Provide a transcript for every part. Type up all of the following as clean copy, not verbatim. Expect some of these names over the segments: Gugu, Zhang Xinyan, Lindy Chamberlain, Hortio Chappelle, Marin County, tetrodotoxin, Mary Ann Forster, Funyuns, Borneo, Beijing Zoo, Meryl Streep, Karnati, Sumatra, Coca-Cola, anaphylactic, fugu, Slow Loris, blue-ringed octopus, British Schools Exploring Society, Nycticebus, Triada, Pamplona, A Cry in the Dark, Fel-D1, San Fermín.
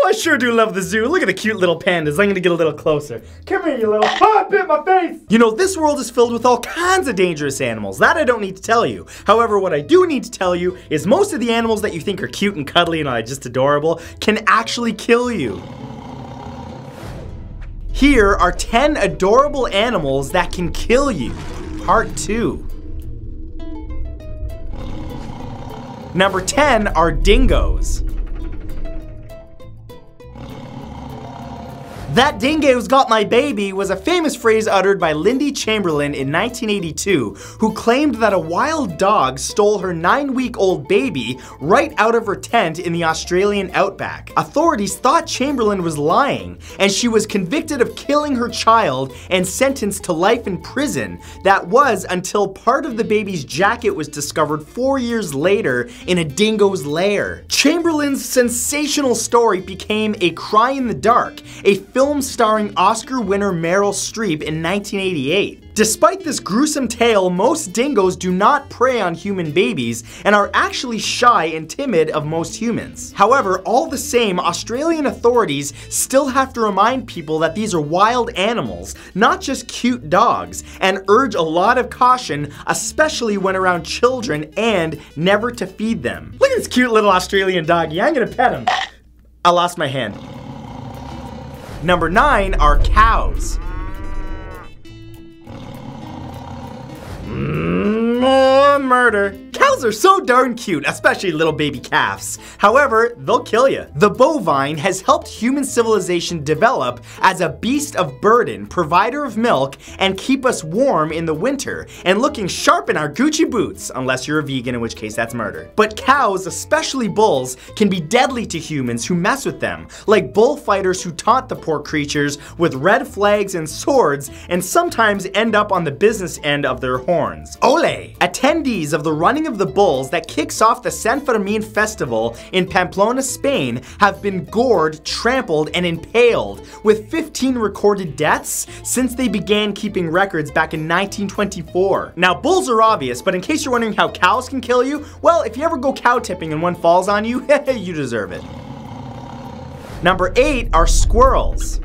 Oh, I sure do love the zoo. Look at the cute little pandas. I'm gonna get a little closer. Come here, you little... Oh, it bit my face! You know, this world is filled with all kinds of dangerous animals. That I don't need to tell you. However, what I do need to tell you is most of the animals that you think are cute and cuddly and just adorable can actually kill you. Here are 10 adorable animals that can kill you. Part 2. Number 10 are dingoes. "That dingo's got my baby" was a famous phrase uttered by Lindy Chamberlain in 1982, who claimed that a wild dog stole her 9-week-old baby right out of her tent in the Australian outback. Authorities thought Chamberlain was lying, and she was convicted of killing her child and sentenced to life in prison. That was until part of the baby's jacket was discovered 4 years later in a dingo's lair. Chamberlain's sensational story became A Cry in the Dark, a film starring Oscar winner Meryl Streep in 1988. Despite this gruesome tale, most dingoes do not prey on human babies and are actually shy and timid of most humans. However, all the same, Australian authorities still have to remind people that these are wild animals, not just cute dogs, and urge a lot of caution, especially when around children, and never to feed them. Look at this cute little Australian doggy. I'm gonna pet him. I lost my hand. Number 9 are cows. More murder. Cows are so darn cute, especially little baby calves. However, they'll kill you. The bovine has helped human civilization develop as a beast of burden, provider of milk, and keep us warm in the winter, and looking sharp in our Gucci boots, unless you're a vegan, in which case that's murder. But cows, especially bulls, can be deadly to humans who mess with them, like bullfighters who taunt the poor creatures with red flags and swords, and sometimes end up on the business end of their horns. Ole! Attendees of the running of the bulls that kicks off the San Fermín festival in Pamplona, Spain, have been gored, trampled, and impaled, with 15 recorded deaths since they began keeping records back in 1924. Now, bulls are obvious, but in case you're wondering how cows can kill you, well, if you ever go cow tipping and one falls on you, you deserve it. Number 8 are squirrels.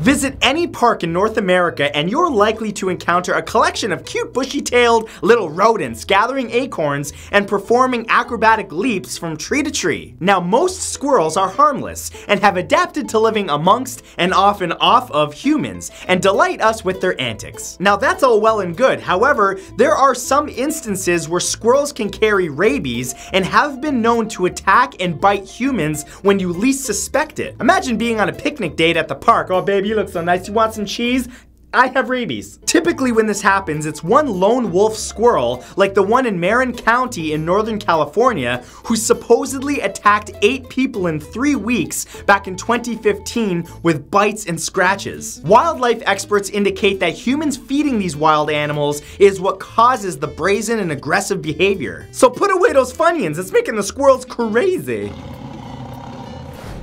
Visit any park in North America and you're likely to encounter a collection of cute bushy-tailed little rodents gathering acorns and performing acrobatic leaps from tree to tree. Now, most squirrels are harmless and have adapted to living amongst and off of humans and delight us with their antics. Now, that's all well and good. However, there are some instances where squirrels can carry rabies and have been known to attack and bite humans when you least suspect it. Imagine being on a picnic date at the park. "Oh, baby, you look so nice. You want some cheese? I have rabies." Typically when this happens, it's one lone wolf squirrel, like the one in Marin County in Northern California, who supposedly attacked 8 people in 3 weeks back in 2015 with bites and scratches. Wildlife experts indicate that humans feeding these wild animals is what causes the brazen and aggressive behavior. So put away those Funyuns, it's making the squirrels crazy.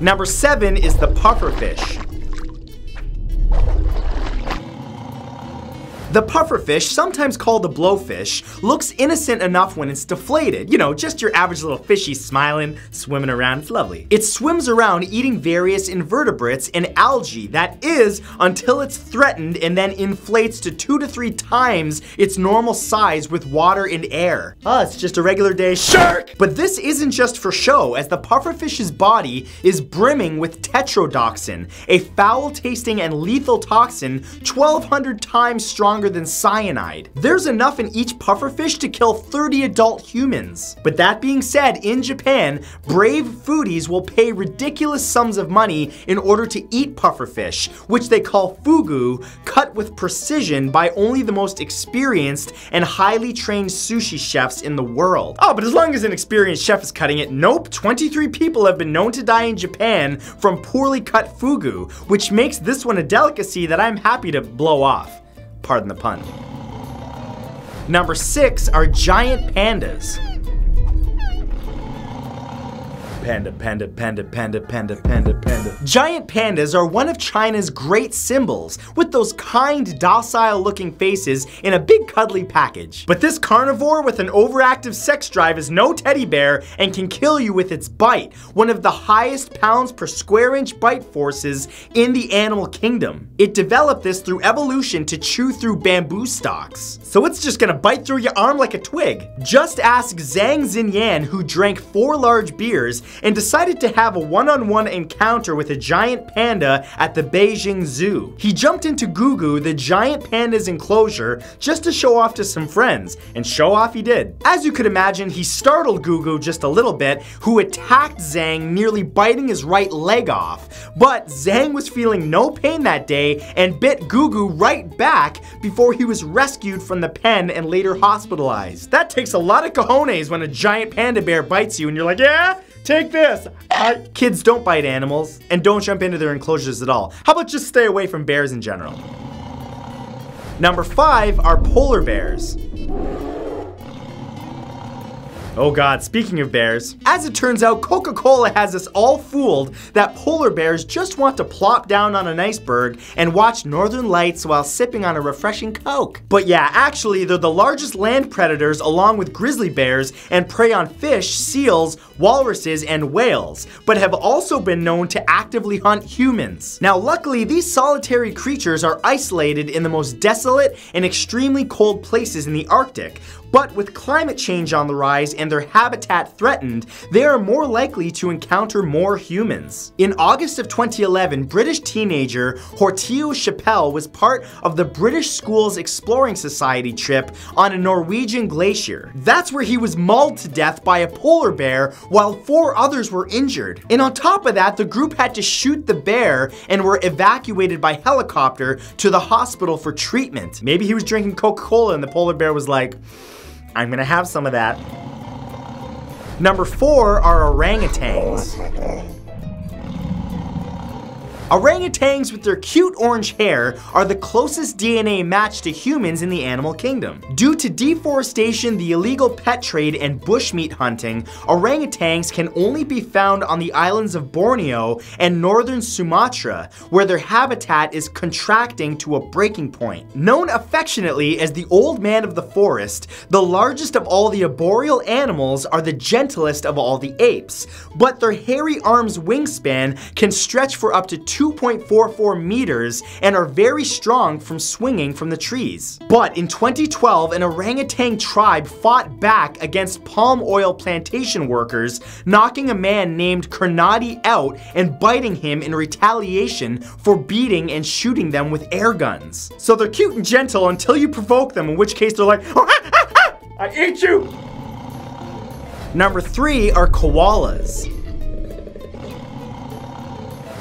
Number 7 is the pufferfish. The pufferfish, sometimes called the blowfish, looks innocent enough when it's deflated. You know, just your average little fishy smiling, swimming around, it's lovely. It swims around eating various invertebrates and algae, that is, until it's threatened and then inflates to 2 to 3 times its normal size with water and air. Oh, it's just a regular day shark! But this isn't just for show, as the pufferfish's body is brimming with tetrodotoxin, a foul-tasting and lethal toxin 1,200 times stronger than cyanide. There's enough in each pufferfish to kill 30 adult humans. But that being said, in Japan, brave foodies will pay ridiculous sums of money in order to eat pufferfish, which they call fugu, cut with precision by only the most experienced and highly trained sushi chefs in the world. Oh, but as long as an experienced chef is cutting it, nope. 23 people have been known to die in Japan from poorly cut fugu, which makes this one a delicacy that I'm happy to blow off. Pardon the pun. Number 6 are giant pandas. Panda, panda, panda, panda, panda, panda, panda. Giant pandas are one of China's great symbols, with those kind, docile-looking faces in a big cuddly package. But this carnivore with an overactive sex drive is no teddy bear and can kill you with its bite, one of the highest pounds per square inch bite forces in the animal kingdom. It developed this through evolution to chew through bamboo stalks. So it's just gonna bite through your arm like a twig. Just ask Zhang Xinyan, who drank 4 large beers and decided to have a one-on-one encounter with a giant panda at the Beijing Zoo. He jumped into Gugu, the giant panda's enclosure, just to show off to some friends, and show off he did. As you could imagine, he startled Gugu just a little bit, who attacked Zhang, nearly biting his right leg off. But Zhang was feeling no pain that day and bit Gugu right back before he was rescued from the pen and later hospitalized. That takes a lot of cojones when a giant panda bear bites you and you're like, yeah? Take this! Kids, don't bite animals, and don't jump into their enclosures at all. How about just stay away from bears in general? Number 5 are polar bears. Oh God, speaking of bears. As it turns out, Coca-Cola has us all fooled that polar bears just want to plop down on an iceberg and watch northern lights while sipping on a refreshing Coke. But yeah, actually, they're the largest land predators along with grizzly bears and prey on fish, seals, walruses, and whales, but have also been known to actively hunt humans. Now, luckily, these solitary creatures are isolated in the most desolate and extremely cold places in the Arctic. But with climate change on the rise and their habitat threatened, they are more likely to encounter more humans. In August of 2011, British teenager Hortio Chappelle was part of the British Schools Exploring Society trip on a Norwegian glacier. That's where he was mauled to death by a polar bear while 4 others were injured. And on top of that, the group had to shoot the bear and were evacuated by helicopter to the hospital for treatment. Maybe he was drinking Coca-Cola and the polar bear was like, I'm gonna have some of that. Number 4 are orangutans. Orangutans, with their cute orange hair, are the closest DNA match to humans in the animal kingdom. Due to deforestation, the illegal pet trade, and bushmeat hunting, orangutans can only be found on the islands of Borneo and northern Sumatra, where their habitat is contracting to a breaking point. Known affectionately as the old man of the forest, the largest of all the arboreal animals are the gentlest of all the apes, but their hairy arms' wingspan can stretch for up to 2.44 meters and are very strong from swinging from the trees. But in 2012, an orangutan tribe fought back against palm oil plantation workers, knocking a man named Karnati out and biting him in retaliation for beating and shooting them with air guns. So they're cute and gentle until you provoke them, in which case they're like, oh, ah, ah, ah, I ate you! Number 3 are koalas.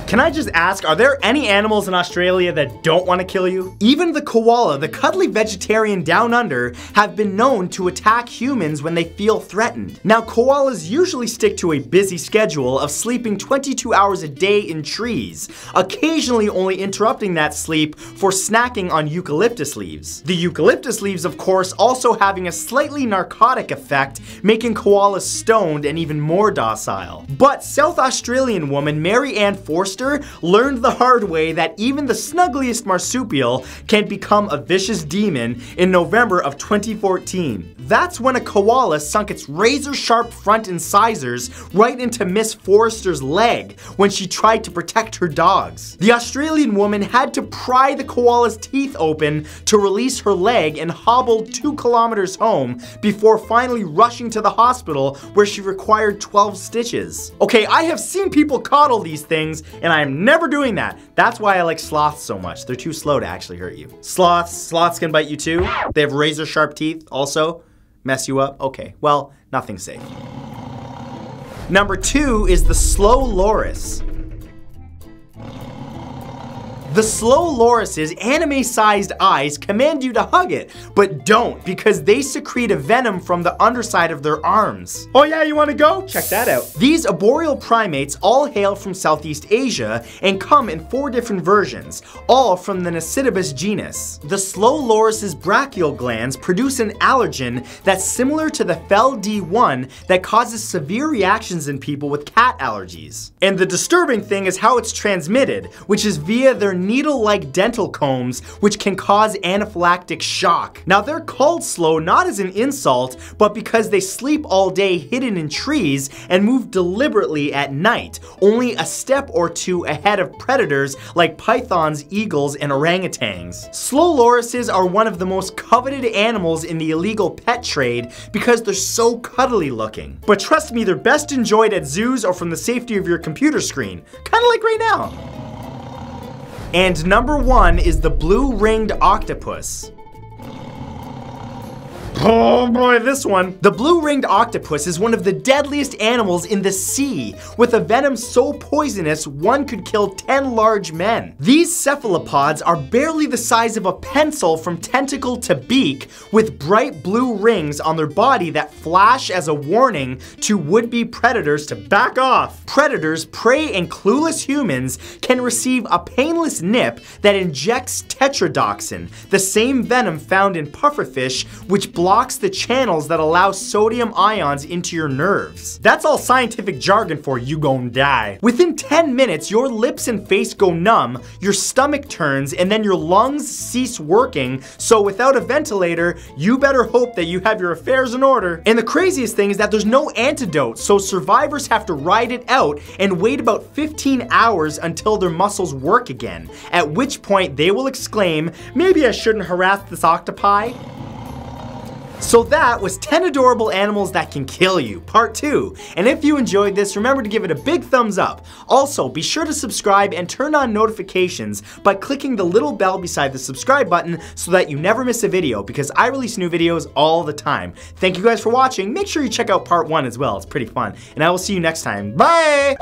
Can I just ask, are there any animals in Australia that don't want to kill you? Even the koala, the cuddly vegetarian down under, have been known to attack humans when they feel threatened. Now, koalas usually stick to a busy schedule of sleeping 22 hours a day in trees, occasionally only interrupting that sleep for snacking on eucalyptus leaves. The eucalyptus leaves, of course, also having a slightly narcotic effect, making koalas stoned and even more docile. But South Australian woman Mary Ann Forster learned the hard way that even the snuggliest marsupial can become a vicious demon in November of 2014. That's when a koala sunk its razor-sharp front incisors right into Miss Forster's leg when she tried to protect her dogs. The Australian woman had to pry the koala's teeth open to release her leg and hobbled 2 kilometers home before finally rushing to the hospital where she required 12 stitches. Okay, I have seen people coddle these things, and I am never doing that. That's why I like sloths so much. They're too slow to actually hurt you. Sloths can bite you too. They have razor sharp teeth also. Mess you up? Okay, well, nothing's safe. Number 2 is the slow loris. The slow loris's anime-sized eyes command you to hug it, but don't, because they secrete a venom from the underside of their arms. Oh yeah, you wanna go? Check that out. These arboreal primates all hail from Southeast Asia and come in 4 different versions, all from the Nycticebus genus. The Sloe loris' brachial glands produce an allergen that's similar to the Fel-D1 that causes severe reactions in people with cat allergies. And the disturbing thing is how it's transmitted, which is via their needle-like dental combs, which can cause anaphylactic shock. Now they're called sloe not as an insult, but because they sleep all day hidden in trees and move deliberately at night, only a step or two ahead of predators like pythons, eagles, and orangutans. Sloe lorises are one of the most coveted animals in the illegal pet trade because they're so cuddly looking. But trust me, they're best enjoyed at zoos or from the safety of your computer screen, kinda like right now. And number 1 is the blue-ringed octopus. Oh boy, this one. The blue-ringed octopus is one of the deadliest animals in the sea, with a venom so poisonous one could kill 10 large men. These cephalopods are barely the size of a pencil from tentacle to beak, with bright blue rings on their body that flash as a warning to would-be predators to back off. Predators, prey, and clueless humans can receive a painless nip that injects tetrodotoxin, the same venom found in pufferfish, which blocks the channels that allow sodium ions into your nerves. That's all scientific jargon for you gon' die. Within 10 minutes, your lips and face go numb, your stomach turns, and then your lungs cease working, so without a ventilator, you better hope that you have your affairs in order. And the craziest thing is that there's no antidote, so survivors have to ride it out and wait about 15 hours until their muscles work again, at which point they will exclaim, "Maybe I shouldn't harass this octopi." So that was 10 adorable animals that can kill you, part 2. And if you enjoyed this, remember to give it a big thumbs up. Also, be sure to subscribe and turn on notifications by clicking the little bell beside the subscribe button so that you never miss a video, because I release new videos all the time. Thank you guys for watching. Make sure you check out part 1 as well, it's pretty fun. And I will see you next time. Bye!